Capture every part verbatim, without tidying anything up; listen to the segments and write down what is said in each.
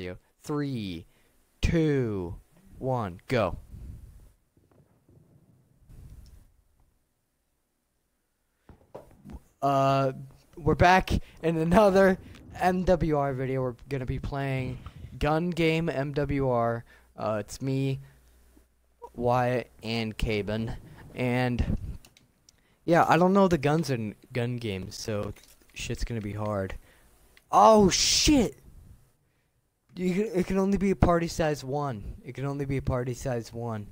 you. Three, two, one, go. Uh, we're back in another M W R video. We're gonna be playing Gun Game M W R. Uh, it's me, Wyatt, and Caban. And yeah, I don't know the guns in Gun Games, so shit's gonna be hard. Oh shit! You can, it can only be a party size one. It can only be a party size one.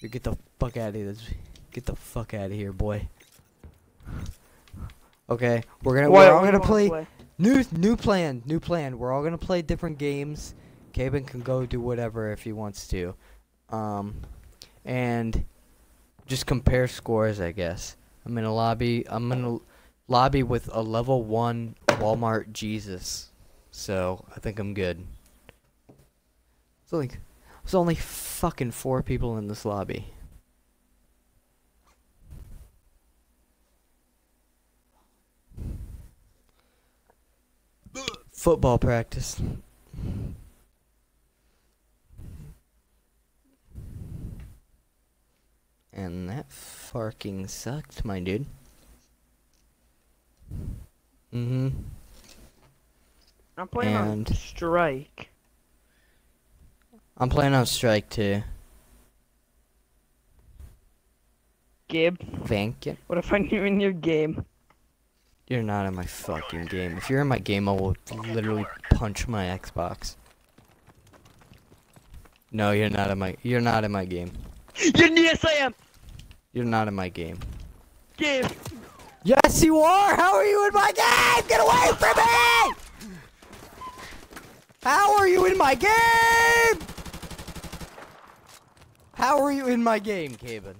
You get the fuck out of here. Get the fuck out of here, boy. Okay, we're gonna we're all gonna play, play new new plan new plan. We're all gonna play different games. Caban can go do whatever if he wants to, um, and just compare scores, I guess. I'm in a lobby. I'm in a lobby with a level one Walmart Jesus, so I think I'm good. It's like there's only fucking four people in this lobby. Football practice. And that fucking sucked, my dude. Mm-hmm. I'm playing and on Strike. I'm playing on Strike, too. Gabe. Thank you. What if I'm in your game? You're not in my fucking game. If you're in my game, I will literally punch my Xbox. No, you're not in my. You're not in my game. Yes, I am. You're not in my game. Game. Yes, you are. How are you in my game? Get away from me! How are you in my game? How are you in my game, Caban?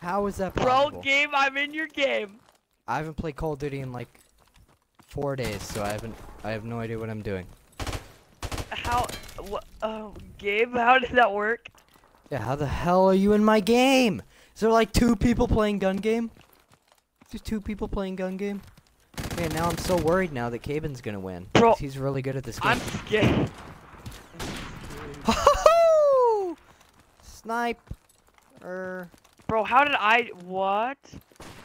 How is that possible? Bro, game. I'm in your game. I haven't played Call of Duty in like four days, so I haven't. I have no idea what I'm doing. How, what, uh, Gabe? How did that work? Yeah, how the hell are you in my game? Is there like two people playing Gun Game? Just two people playing Gun Game? Man, now I'm so worried now that Caban's gonna win. Bro, he's really good at this game. I'm scared. Ho-ho-ho! Sniper. Bro, how did I? What?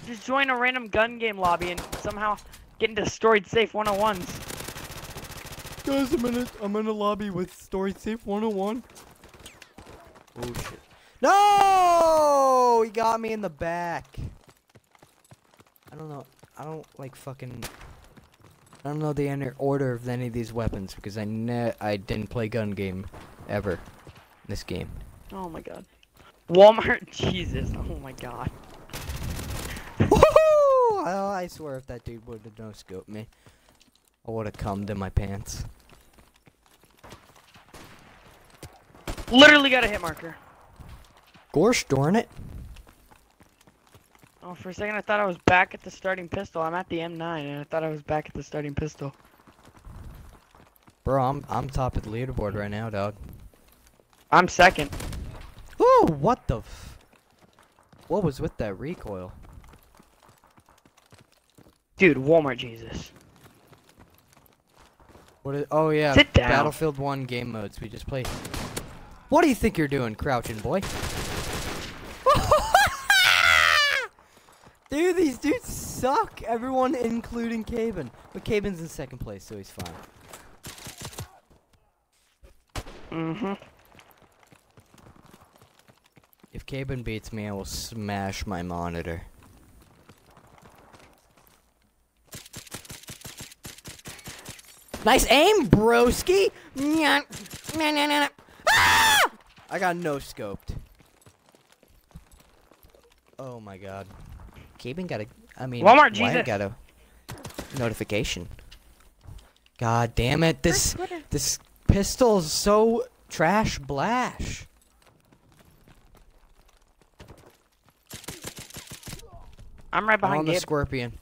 Just join a random gun game lobby and somehow get into Storied Safe one oh ones. Guys, I'm in a, I'm in a lobby with Storied Safe one oh one. Oh shit. No! He got me in the back. I don't know. I don't like fucking. I don't know the inner order of any of these weapons because I ne I didn't play Gun Game ever in this game. Oh my god. Walmart Jesus. Oh my god. Woohoo! Oh, I swear if that dude would have no-scoped me, I would have cummed in my pants. Literally got a hit marker. Gosh darn it. Oh, for a second I thought I was back at the starting pistol. I'm at the M nine and I thought I was back at the starting pistol. Bro, I'm, I'm top of the leaderboard right now, dog. I'm second. Ooh, what the f- What was with that recoil? Dude, Walmart Jesus. What is, oh yeah, sit down. Battlefield one game modes. We just play. What do you think you're doing, crouching boy? Dude, these dudes suck. Everyone, including Caban. But Caban's in second place, so he's fine. Mm-hmm. If Caban beats me, I will smash my monitor. Nice aim, broski! Ah! I got no scoped. Oh my god. Caban got a. I mean, Walmart Jesus got a notification. God damn it! This this pistol is so trash blash. I'm right behind you. On the Scorpion.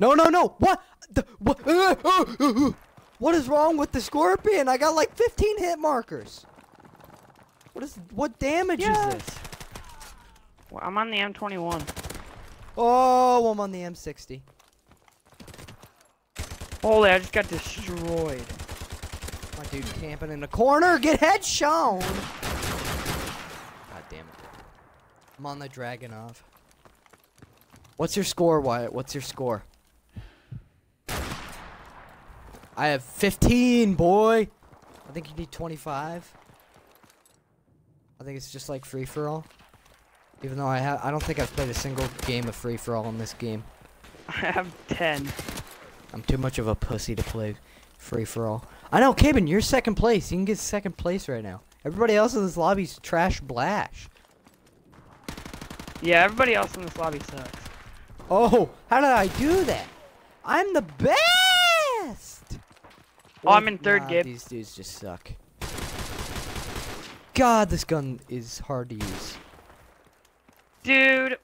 No, no, no! What? The, what, uh, uh, uh, uh, what is wrong with the Scorpion? I got like fifteen hit markers. What is what damage yes. is this? Well, I'm on the M twenty-one. Oh, I'm on the M sixty. Holy, I just got destroyed. My dude camping in the corner. Get headshot. God damn it. I'm on the Dragunov. What's your score, Wyatt? What's your score? I have fifteen, boy. I think you need twenty-five. I think it's just like free-for-all. Even though I have, I don't think I've played a single game of free-for-all in this game. I have ten. I'm too much of a pussy to play free-for-all. I know, Cabin, you're second place. You can get second place right now. Everybody else in this lobby's trash blash. Yeah, everybody else in this lobby sucks. Oh, how did I do that? I'm the best! Oh, I'm in third, nah, Gib. These dudes just suck. God, this gun is hard to use. Dude!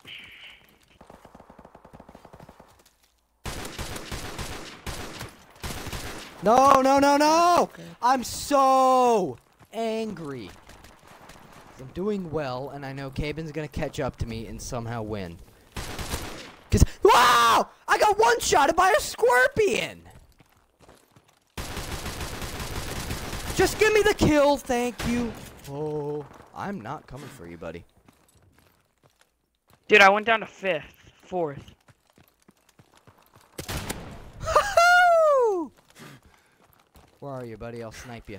No, no, no, no! Okay. I'm so angry. I'm doing well, and I know Cabin's gonna catch up to me and somehow win. Cause, wow! I got one-shotted by a Scorpion! Just give me the kill, thank you. Oh, I'm not coming for you, buddy. Dude, I went down to fifth, fourth. Where are you, buddy? I'll snipe you.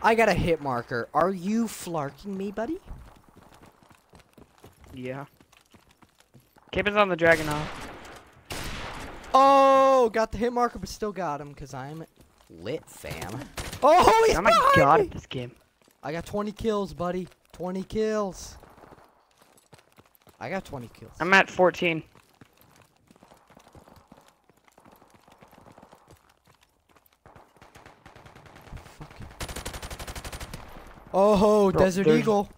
I got a hit marker. Are you flarking me, buddy? Yeah. Cabin's on the Dragunov. Oh, got the hit marker, but still got him because I'm lit, fam. Oh, he's oh my god, me. This game. I got twenty kills, buddy. twenty kills. I got twenty kills. I'm at fourteen. Oh, bro, Desert there's... Eagle.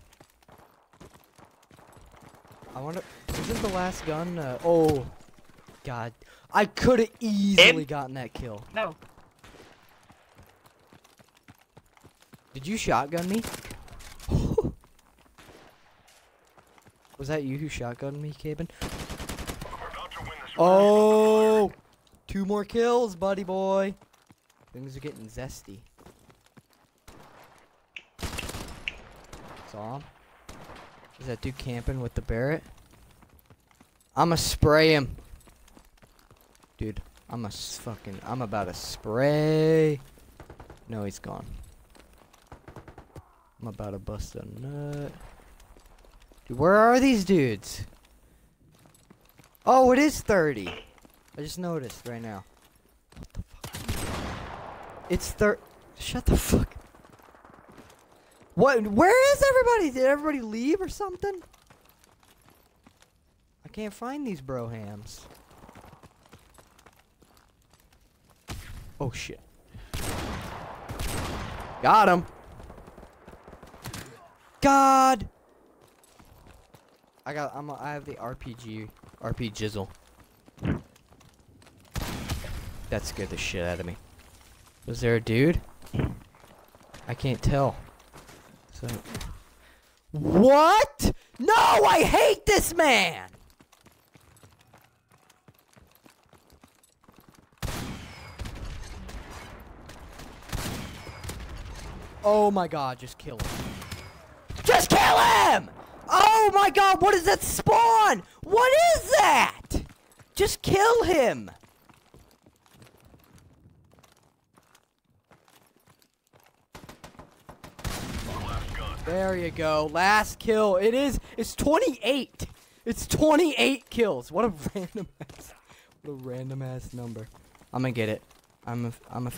I wonder, isn't the last gun? Uh, oh, God. I could have easily it... gotten that kill. No. Did you shotgun me? Was that you who shotgunned me, Cabin? Oh, two more kills, buddy boy. Things are getting zesty. Is that dude camping with the Barrett? I'ma spray him. Dude, I'm a fucking, I'm about to spray. No, he's gone. I'm about to bust a nut. Dude, where are these dudes? Oh, it is thirty. I just noticed right now. What the fuck? It's thir- Shut the fuck. What? Where is everybody? Did everybody leave or something? I can't find these brohams. Oh shit! Got him. God. I got. I'm. A, I have the R P G. R P jizzle. That scared the shit out of me. Was there a dude? I can't tell. So. What? No, I hate this man. Oh my god, just kill him. Just kill him! Oh my god, what is that spawn? What is that? Just kill him. There you go. Last kill. It is. It's twenty-eight. It's twenty-eight kills. What a random ass. What a random ass number. I'm gonna get it. I'm a. I'm a.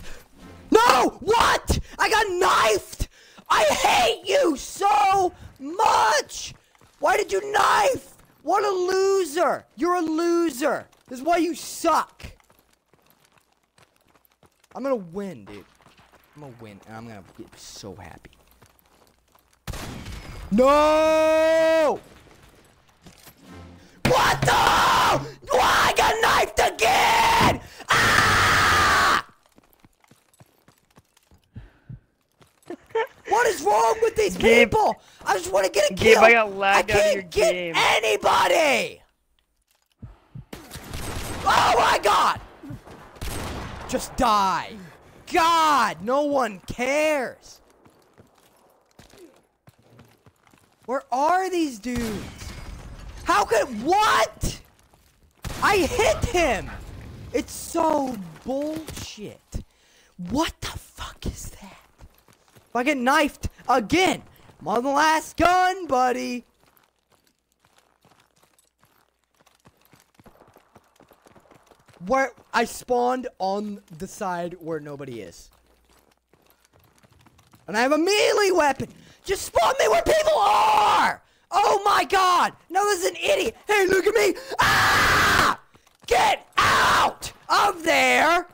No! What? I got knifed! I hate you so much! Why did you knife? What a loser! You're a loser. This is why you suck. I'm gonna win, dude. I'm gonna win, and I'm gonna be so happy. No! What the? Oh, I got knifed again! Ah! What is wrong with these Gabe, people? I just want to get a kill. Gabe, I got lagged I can't out of your get game. Anybody! Oh my god! Just die. God, no one cares. Where are these dudes? How could- What? I hit him! It's so bullshit. What the fuck is that? If I get knifed again, I'm on the last gun, buddy. Where I spawned on the side where nobody is. And I have a melee weapon. Just spawn me where people are! Oh my god! No, this is an idiot! Hey, look at me! Ah! Get out of there!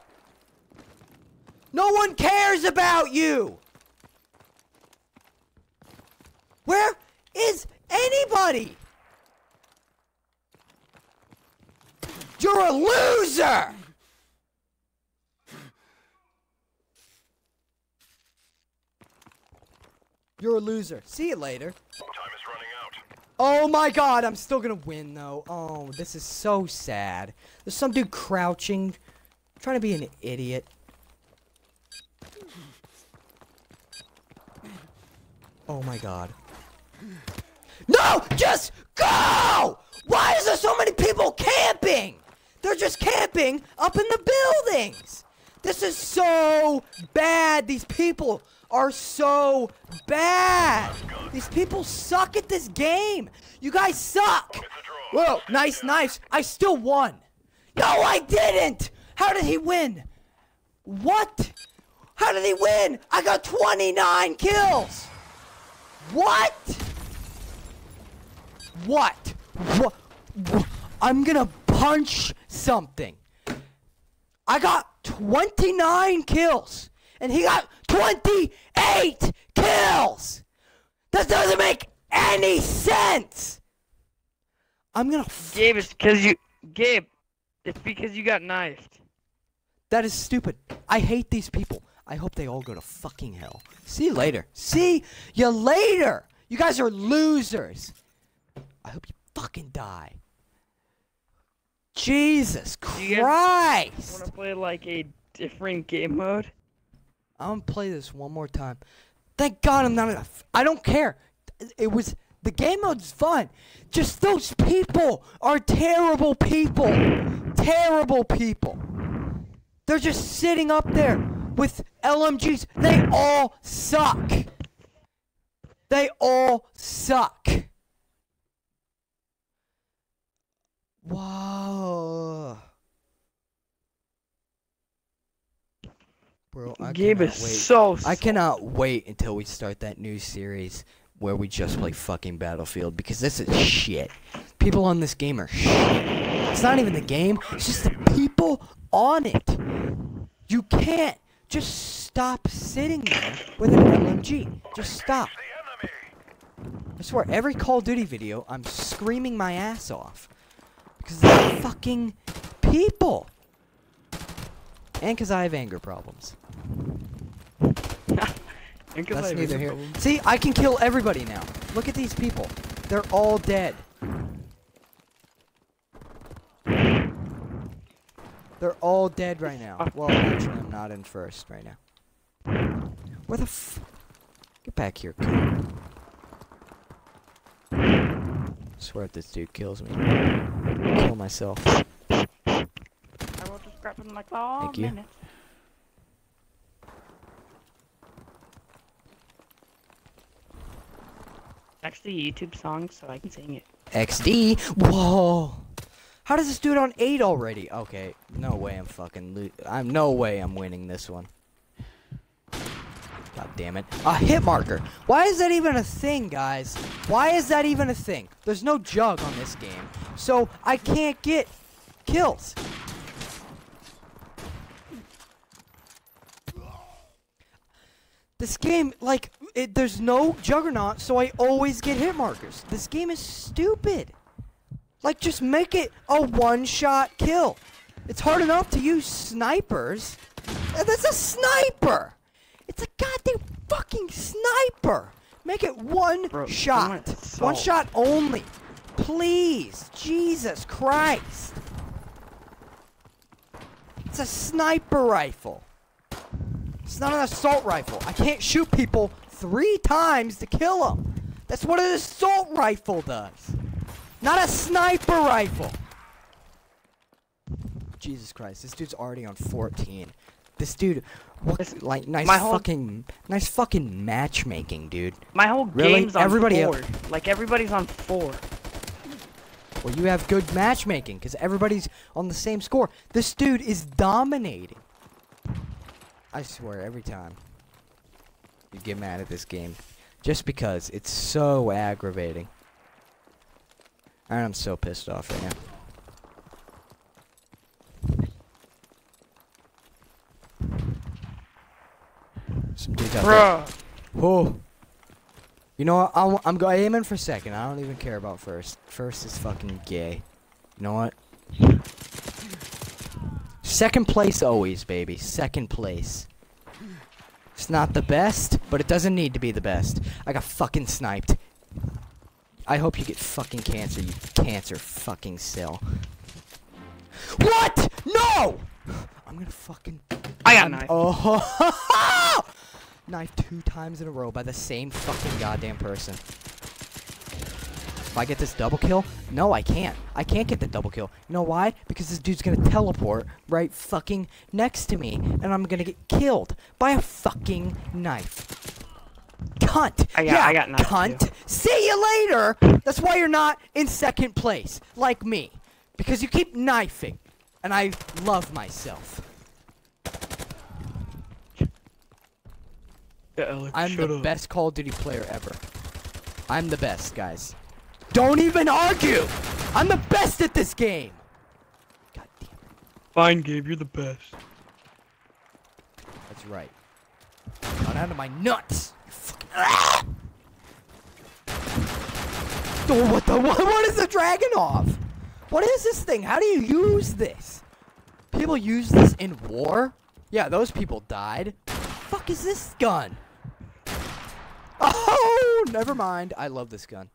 No one cares about you! Where is anybody? You're a loser! You're a loser. See you later. Time is running out. Oh my god, I'm still gonna win though. Oh, this is so sad. There's some dude crouching, trying to be an idiot. Oh my god. No! Just go! Why is there so many people camping? They're just camping up in the buildings. This is so bad. These people are so bad. These people suck at this game. You guys suck. Whoa, nice knives. I still won. No, I didn't. How did he win? What? How did he win? I got twenty-nine kills. What? What? What? I'm gonna punch something. I got twenty-nine kills, and he got twenty-eight kills! That doesn't make any sense! I'm gonna f- Gabe, it's because you- Gabe, it's because you got knifed. That is stupid. I hate these people. I hope they all go to fucking hell. See you later. See you later! You guys are losers! I hope you fucking die. Jesus Christ! You wanna play like a different game mode? I'm gonna play this one more time. Thank God I'm not enough. I don't care. It was the game mode's fun. Just those people are terrible people. Terrible people. They're just sitting up there with L M Gs. They all suck. They all suck. Wow. Bro, I Gabe is wait. so I cannot wait until we start that new series where we just play fucking Battlefield, because this is shit. People on this game are shit. It's not even the game, it's just the people on it. You can't just stop sitting there with an L M G. Just stop. I swear, every Call of Duty video, I'm screaming my ass off. Because they're fucking people. And because I have anger problems. That's neither here. Problem. See, I can kill everybody now. Look at these people. They're all dead. They're all dead right now. Well, actually, I'm not in first right now. Where the f... Get back here, kid. I swear if this dude kills me, I'll kill myself. Like, oh, thank you. Minutes. Actually, YouTube song, so I can sing it. X D. Whoa. How does this dude on eight already? Okay. No way. I'm fucking. Lo I'm no way. I'm winning this one. God damn it. A hit marker. Why is that even a thing, guys? Why is that even a thing? There's no jug on this game, so I can't get kills. This game, like, it, there's no juggernaut, so I always get hit markers. This game is stupid. Like, just make it a one-shot kill. It's hard enough to use snipers. And that's a sniper! It's a goddamn fucking sniper! Make it one Bro, shot. One shot only. Please. Jesus Christ. It's a sniper rifle. It's not an assault rifle. I can't shoot people three times to kill them. That's what an assault rifle does. Not a sniper rifle. Jesus Christ, this dude's already on fourteen. This dude, what, like, nice my fucking, whole, nice fucking matchmaking, dude. My whole really? game's on Everybody four. Up. Like, everybody's on four. Well, you have good matchmaking, because everybody's on the same score. This dude is dominating. I swear, every time you get mad at this game, just because it's so aggravating. I'm so pissed off right now. Some dudes out Bruh. there. Whoa. You know what? I'll, I'm going aiming for second. I don't even care about first. First is fucking gay. You know what? Second place always, baby. Second place. It's not the best, but it doesn't need to be the best. I got fucking sniped. I hope you get fucking cancer, you cancer fucking cell. What? No! I'm gonna fucking... I got a knife. Oh. Knife two times in a row by the same fucking goddamn person. If I get this double kill? No, I can't. I can't get the double kill. You know why? Because this dude's gonna teleport right fucking next to me. And I'm gonna get killed by a fucking knife. Cunt! I got, yeah, I got nothing cunt! To do. See you later! That's why you're not in second place, like me. Because you keep knifing, and I love myself. Yeah, Alex, I'm the up. best Call of Duty player ever. I'm the best, guys. Don't even argue! I'm the best at this game! God damn it. Fine, Gabe, you're the best. That's right. Got out of my nuts! Ah! Oh, what the what, what is the Dragunov? What is this thing? How do you use this? People use this in war? Yeah, those people died. What the fuck is this gun? Oh, never mind. I love this gun.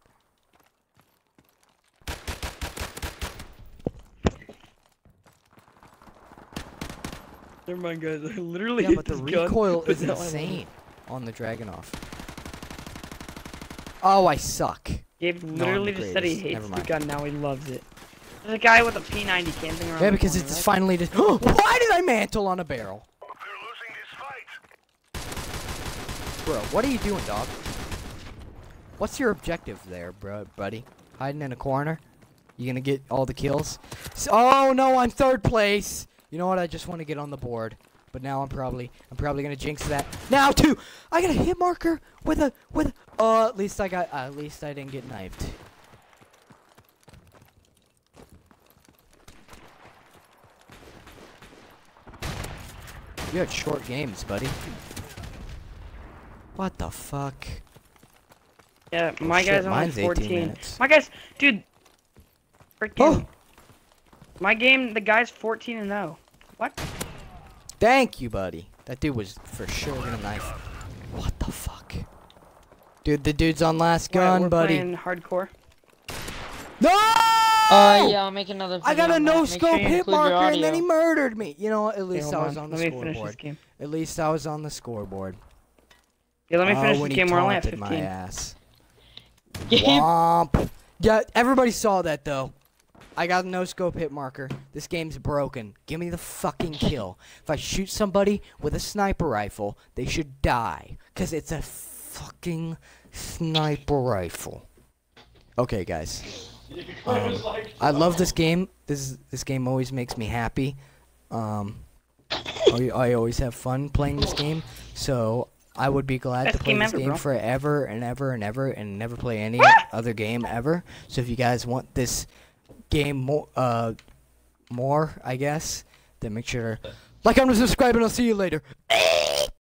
Never mind, guys. I literally yeah, hit but this the recoil gun, is but insane on the Dragunov. Oh, I suck. Gabe literally no, just said he hates the gun, now he loves it. There's a guy with a P ninety camping around. Yeah, because corner, it's right? finally just. Why did I mantle on a barrel? We're losing this fight. Bro, what are you doing, dog? What's your objective there, bro, buddy? Hiding in a corner? You gonna get all the kills? So, oh no, I'm third place. You know what? I just want to get on the board. But now I'm probably I'm probably gonna jinx that. Now too, I got a hit marker with a with. Oh, uh, at least I got. Uh, at least I didn't get knifed. You had short games, buddy. What the fuck? Yeah, my oh, guy's only fourteen. My guy's, dude. Oh. My game, the guy's fourteen and oh. What? Thank you, buddy. That dude was for sure gonna knife. What the fuck? Dude, the dude's on last gun, yeah, buddy. Playing hardcore. No! Uh, yeah, I'll make another video. I got a no-scope sure hit marker, and then he murdered me. You know, at least yeah, I was on, on the let scoreboard. Me finish this game. At least I was on the scoreboard. Yeah, let me finish oh, the game. We're only at fifteen. My ass. Womp. Yeah, everybody saw that though. I got a no-scope hit marker. This game's broken. Give me the fucking kill. If I shoot somebody with a sniper rifle, they should die. Because it's a fucking sniper rifle. Okay, guys. Um, I love this game. This this game always makes me happy. Um, I, I always have fun playing this game. So I would be glad Best to play game this ever, game bro. forever and ever and ever and never play any other game ever. So if you guys want this... game more, uh, more, I guess, then make sure, like, I'm just subscribing, I'll see you later.